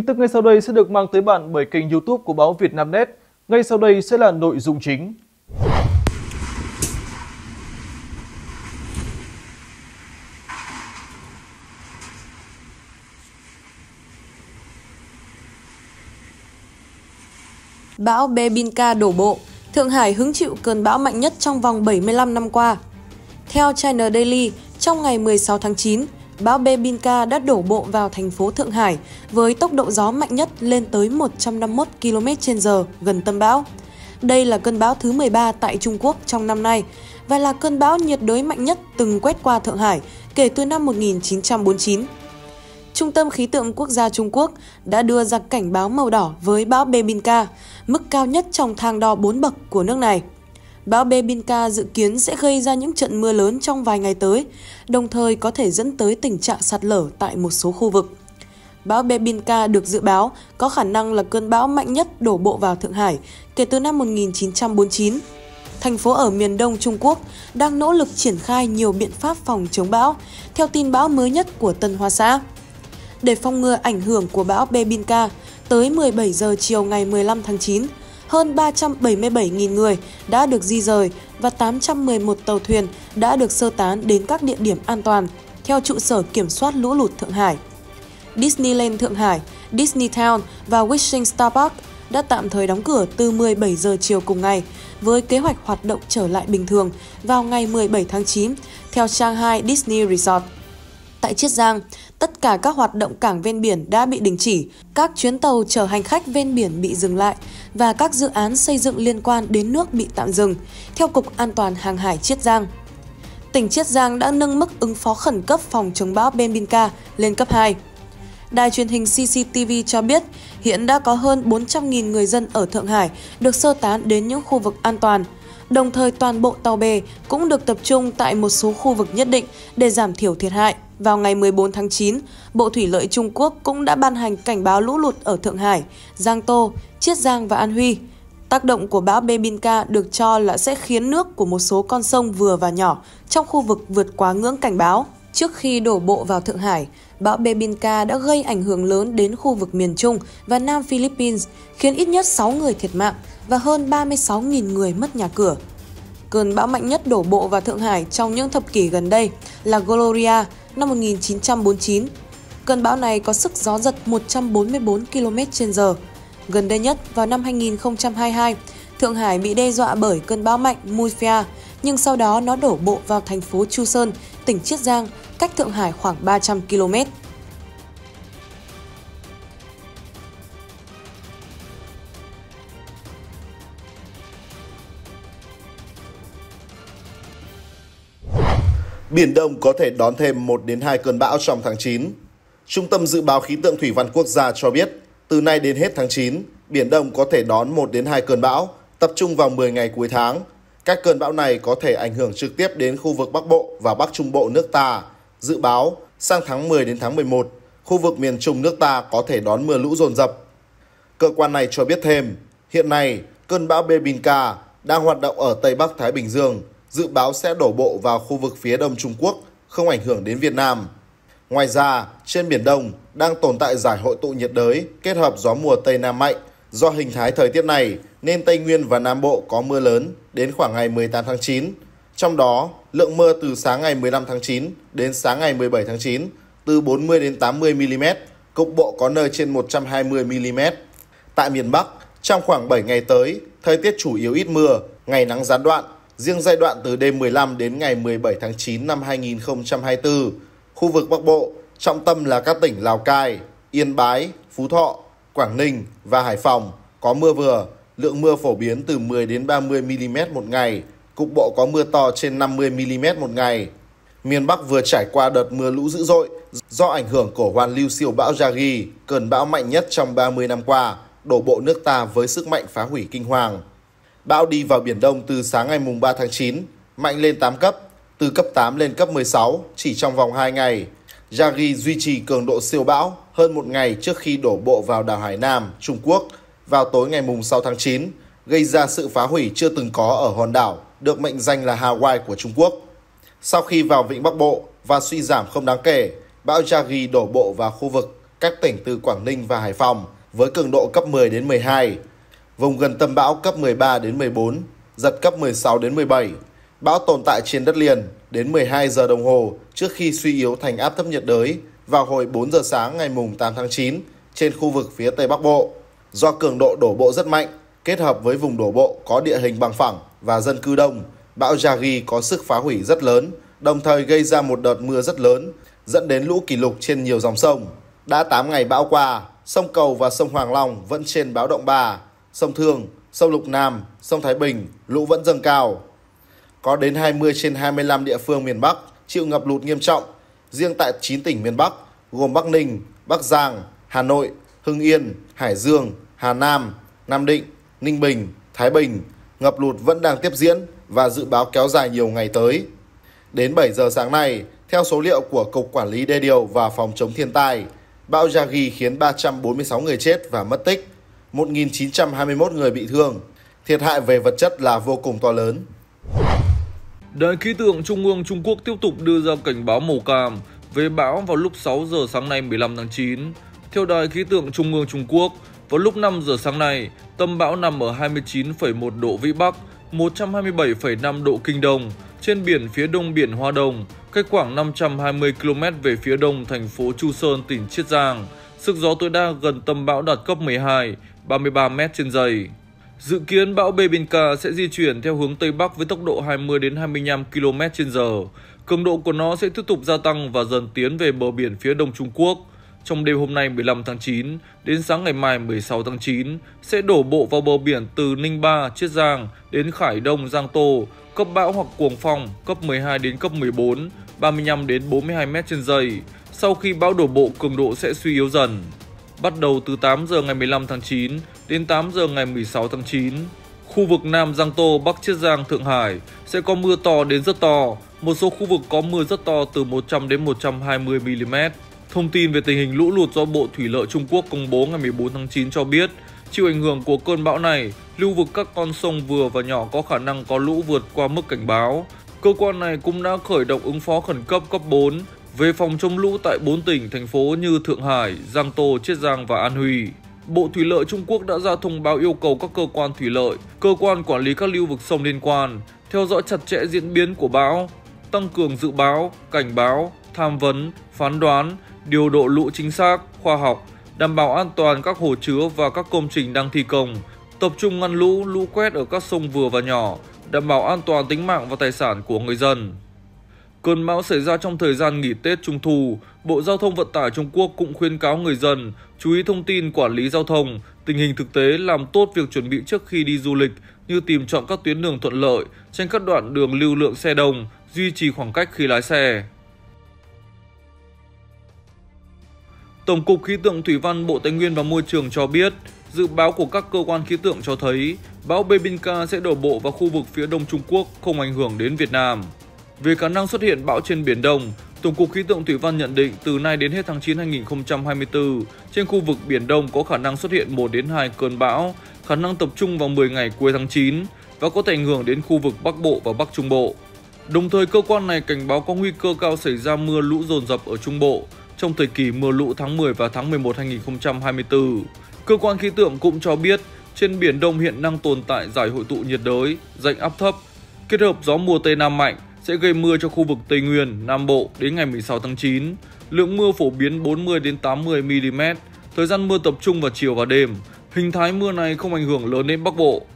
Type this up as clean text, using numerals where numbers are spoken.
Tin tức ngay sau đây sẽ được mang tới bạn bởi kênh YouTube của báo VietNamNet. Ngay sau đây sẽ là nội dung chính. Bão Bebinca đổ bộ, Thượng Hải hứng chịu cơn bão mạnh nhất trong vòng 75 năm qua. Theo China Daily, trong ngày 16 tháng 9, bão Bebinca đã đổ bộ vào thành phố Thượng Hải với tốc độ gió mạnh nhất lên tới 151 km/h gần tâm bão. Đây là cơn bão thứ 13 tại Trung Quốc trong năm nay và là cơn bão nhiệt đới mạnh nhất từng quét qua Thượng Hải kể từ năm 1949. Trung tâm Khí tượng Quốc gia Trung Quốc đã đưa ra cảnh báo màu đỏ với bão Bebinca, mức cao nhất trong thang đo 4 bậc của nước này. Bão Bebinca dự kiến sẽ gây ra những trận mưa lớn trong vài ngày tới, đồng thời có thể dẫn tới tình trạng sạt lở tại một số khu vực. Bão Bebinca được dự báo có khả năng là cơn bão mạnh nhất đổ bộ vào Thượng Hải kể từ năm 1949. Thành phố ở miền đông Trung Quốc đang nỗ lực triển khai nhiều biện pháp phòng chống bão, theo tin bão mới nhất của Tân Hoa Xã. Để phòng ngừa ảnh hưởng của bão Bebinca, tới 17 giờ chiều ngày 15 tháng 9, hơn 377.000 người đã được di rời và 811 tàu thuyền đã được sơ tán đến các địa điểm an toàn, theo trụ sở kiểm soát lũ lụt Thượng Hải. Disneyland Thượng Hải, Disney Town và Wishing Star Park đã tạm thời đóng cửa từ 17 giờ chiều cùng ngày, với kế hoạch hoạt động trở lại bình thường vào ngày 17 tháng 9, theo Shanghai Disney Resort. Tại Chiết Giang, tất cả các hoạt động cảng ven biển đã bị đình chỉ, các chuyến tàu chở hành khách ven biển bị dừng lại và các dự án xây dựng liên quan đến nước bị tạm dừng, theo Cục An toàn Hàng hải Chiết Giang. Tỉnh Chiết Giang đã nâng mức ứng phó khẩn cấp phòng chống bão Bebinca lên cấp 2. Đài truyền hình CCTV cho biết hiện đã có hơn 400.000 người dân ở Thượng Hải được sơ tán đến những khu vực an toàn. Đồng thời toàn bộ tàu bè cũng được tập trung tại một số khu vực nhất định để giảm thiểu thiệt hại. Vào ngày 14 tháng 9, Bộ Thủy lợi Trung Quốc cũng đã ban hành cảnh báo lũ lụt ở Thượng Hải, Giang Tô, Chiết Giang và An Huy. Tác động của bão Bebinca được cho là sẽ khiến nước của một số con sông vừa và nhỏ trong khu vực vượt quá ngưỡng cảnh báo. Trước khi đổ bộ vào Thượng Hải, bão Bebinca đã gây ảnh hưởng lớn đến khu vực miền Trung và Nam Philippines, khiến ít nhất 6 người thiệt mạng và hơn 36.000 người mất nhà cửa. Cơn bão mạnh nhất đổ bộ vào Thượng Hải trong những thập kỷ gần đây là Gloria năm 1949. Cơn bão này có sức gió giật 144 km/h. Gần đây nhất, vào năm 2022, Thượng Hải bị đe dọa bởi cơn bão mạnh Mufia, nhưng sau đó nó đổ bộ vào thành phố Chu Sơn, tỉnh Chiết Giang, cách Thượng Hải khoảng 300 km. Biển Đông có thể đón thêm 1 đến 2 cơn bão trong tháng 9. Trung tâm Dự báo Khí tượng Thủy văn Quốc gia cho biết, từ nay đến hết tháng 9, Biển Đông có thể đón 1 đến 2 cơn bão, tập trung vào 10 ngày cuối tháng. Các cơn bão này có thể ảnh hưởng trực tiếp đến khu vực Bắc Bộ và Bắc Trung Bộ nước ta. Dự báo, sang tháng 10 đến tháng 11, khu vực miền Trung nước ta có thể đón mưa lũ dồn dập. Cơ quan này cho biết thêm, hiện nay, cơn bão Bebinca đang hoạt động ở Tây Bắc Thái Bình Dương, dự báo sẽ đổ bộ vào khu vực phía đông Trung Quốc, không ảnh hưởng đến Việt Nam. Ngoài ra, trên Biển Đông đang tồn tại giải hội tụ nhiệt đới kết hợp gió mùa Tây Nam mạnh. Do hình thái thời tiết này nên Tây Nguyên và Nam Bộ có mưa lớn đến khoảng ngày 18 tháng 9. Trong đó, lượng mưa từ sáng ngày 15 tháng 9 đến sáng ngày 17 tháng 9 từ 40 đến 80 mm, cục bộ có nơi trên 120 mm. Tại miền Bắc, trong khoảng 7 ngày tới, thời tiết chủ yếu ít mưa, ngày nắng gián đoạn. Riêng giai đoạn từ đêm 15 đến ngày 17 tháng 9 năm 2024, khu vực Bắc Bộ, trọng tâm là các tỉnh Lào Cai, Yên Bái, Phú Thọ, Quảng Ninh và Hải Phòng có mưa vừa, lượng mưa phổ biến từ 10 đến 30 mm một ngày, cục bộ có mưa to trên 50 mm một ngày. Miền Bắc vừa trải qua đợt mưa lũ dữ dội do ảnh hưởng của hoàn lưu siêu bão Yagi, cơn bão mạnh nhất trong 30 năm qua, đổ bộ nước ta với sức mạnh phá hủy kinh hoàng. Bão đi vào Biển Đông từ sáng ngày 3 tháng 9, mạnh lên 8 cấp, từ cấp 8 lên cấp 16 chỉ trong vòng 2 ngày. Yagi duy trì cường độ siêu bão hơn một ngày trước khi đổ bộ vào đảo Hải Nam, Trung Quốc vào tối ngày 6 tháng 9, gây ra sự phá hủy chưa từng có ở hòn đảo, được mệnh danh là Hawaii của Trung Quốc. Sau khi vào Vịnh Bắc Bộ và suy giảm không đáng kể, bão Yagi đổ bộ vào khu vực các tỉnh từ Quảng Ninh và Hải Phòng với cường độ cấp 10 đến 12, vùng gần tâm bão cấp 13 đến 14, giật cấp 16 đến 17. Bão tồn tại trên đất liền đến 12 giờ đồng hồ trước khi suy yếu thành áp thấp nhiệt đới vào hồi 4 giờ sáng ngày 8 tháng 9 trên khu vực phía Tây Bắc Bộ. Do cường độ đổ bộ rất mạnh, kết hợp với vùng đổ bộ có địa hình bằng phẳng và dân cư đông, bão Yagi có sức phá hủy rất lớn, đồng thời gây ra một đợt mưa rất lớn, dẫn đến lũ kỷ lục trên nhiều dòng sông. Đã 8 ngày bão qua, sông Cầu và sông Hoàng Long vẫn trên báo động 3, sông Thương, sông Lục Nam, sông Thái Bình, lũ vẫn dâng cao. Có đến 20 trên 25 địa phương miền Bắc chịu ngập lụt nghiêm trọng, riêng tại 9 tỉnh miền Bắc gồm Bắc Ninh, Bắc Giang, Hà Nội, Hưng Yên, Hải Dương, Hà Nam, Nam Định, Ninh Bình, Thái Bình, ngập lụt vẫn đang tiếp diễn và dự báo kéo dài nhiều ngày tới. Đến 7 giờ sáng nay, theo số liệu của Cục Quản lý Đê Điều và Phòng chống thiên tai, bão Yagi khiến 346 người chết và mất tích, 1.921 người bị thương. Thiệt hại về vật chất là vô cùng to lớn. Đài khí tượng Trung ương Trung Quốc tiếp tục đưa ra cảnh báo màu cam về bão vào lúc 6 giờ sáng nay 15 tháng 9. Theo Đài khí tượng Trung ương Trung Quốc, vào lúc 5 giờ sáng nay, tâm bão nằm ở 29,1 độ Vĩ Bắc, 127,5 độ Kinh Đông, trên biển phía đông biển Hoa Đông, cách khoảng 520 km về phía đông thành phố Chu Sơn, tỉnh Chiết Giang. Sức gió tối đa gần tâm bão đạt cấp 12, 33 m/giây. Dự kiến bão Bebinca sẽ di chuyển theo hướng Tây Bắc với tốc độ 20 đến 25 km/h. Cường độ của nó sẽ tiếp tục gia tăng và dần tiến về bờ biển phía đông Trung Quốc. Trong đêm hôm nay 15 tháng 9 đến sáng ngày mai 16 tháng 9 sẽ đổ bộ vào bờ biển từ Ninh Ba, Chiết Giang đến Khải Đông, Giang Tô, cấp bão hoặc cuồng phong, cấp 12 đến cấp 14, 35 đến 42 m/giây. Sau khi bão đổ bộ, cường độ sẽ suy yếu dần. Bắt đầu từ 8 giờ ngày 15 tháng 9 đến 8 giờ ngày 16 tháng 9, khu vực Nam Giang Tô, Bắc Chiết Giang, Thượng Hải sẽ có mưa to đến rất to, một số khu vực có mưa rất to từ 100 đến 120 mm. Thông tin về tình hình lũ lụt do Bộ Thủy lợi Trung Quốc công bố ngày 14 tháng 9 cho biết, chịu ảnh hưởng của cơn bão này, lưu vực các con sông vừa và nhỏ có khả năng có lũ vượt qua mức cảnh báo. Cơ quan này cũng đã khởi động ứng phó khẩn cấp cấp 4 về phòng chống lũ tại 4 tỉnh, thành phố như Thượng Hải, Giang Tô, Chiết Giang và An Huy. Bộ Thủy lợi Trung Quốc đã ra thông báo yêu cầu các cơ quan thủy lợi, cơ quan quản lý các lưu vực sông liên quan, theo dõi chặt chẽ diễn biến của bão, tăng cường dự báo, cảnh báo, tham vấn, phán đoán, điều độ lũ chính xác, khoa học, đảm bảo an toàn các hồ chứa và các công trình đang thi công, tập trung ngăn lũ, lũ quét ở các sông vừa và nhỏ, đảm bảo an toàn tính mạng và tài sản của người dân. Cơn bão xảy ra trong thời gian nghỉ Tết Trung Thu, Bộ Giao thông Vận tải Trung Quốc cũng khuyến cáo người dân chú ý thông tin quản lý giao thông, tình hình thực tế, làm tốt việc chuẩn bị trước khi đi du lịch như tìm chọn các tuyến đường thuận lợi, tránh các đoạn đường lưu lượng xe đông, duy trì khoảng cách khi lái xe. Tổng cục Khí tượng Thủy văn Bộ Tài nguyên và Môi trường cho biết, dự báo của các cơ quan khí tượng cho thấy bão Bebinca sẽ đổ bộ vào khu vực phía đông Trung Quốc, không ảnh hưởng đến Việt Nam. Về khả năng xuất hiện bão trên Biển Đông, Tổng cục Khí tượng Thủy văn nhận định từ nay đến hết tháng 9 2024, trên khu vực Biển Đông có khả năng xuất hiện 1 đến 2 cơn bão, khả năng tập trung vào 10 ngày cuối tháng 9 và có thể ảnh hưởng đến khu vực Bắc Bộ và Bắc Trung Bộ. Đồng thời, cơ quan này cảnh báo có nguy cơ cao xảy ra mưa lũ dồn dập ở Trung Bộ trong thời kỳ mưa lũ tháng 10 và tháng 11 2024. Cơ quan khí tượng cũng cho biết trên Biển Đông hiện đang tồn tại giải hội tụ nhiệt đới, rãnh áp thấp, kết hợp gió mùa Tây Nam mạnh sẽ gây mưa cho khu vực Tây Nguyên, Nam Bộ đến ngày 16 tháng 9. Lượng mưa phổ biến 40 đến 80 mm, thời gian mưa tập trung vào chiều và đêm. Hình thái mưa này không ảnh hưởng lớn đến Bắc Bộ.